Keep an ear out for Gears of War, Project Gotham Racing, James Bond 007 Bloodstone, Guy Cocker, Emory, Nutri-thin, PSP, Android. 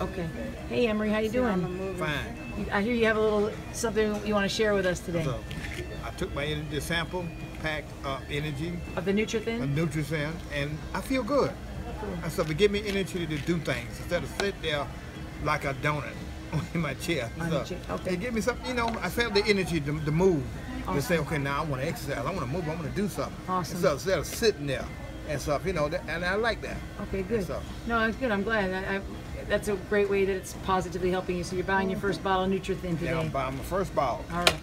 Okay. Hey, Emory, how you doing? Fine. I hear you have a little something you want to share with us today. So, I took my energy sample, packed energy. Of the Nutri-thin? Of Nutri-thin, and I feel good. Cool. So it gave me energy to do things instead of sit there like a donut in my chair. Okay. It gave me something, you know, I felt the energy to move. Awesome. To say, okay, now I want to exercise, I want to move, I want to do something. Awesome. So instead of sitting there and stuff, you know, and I like that. Okay, good. No, that's good, I'm glad. That's a great way that it's positively helping you. So you're buying your first bottle of Nutri-thin today. Yeah, I'm buying my first bottle. All right.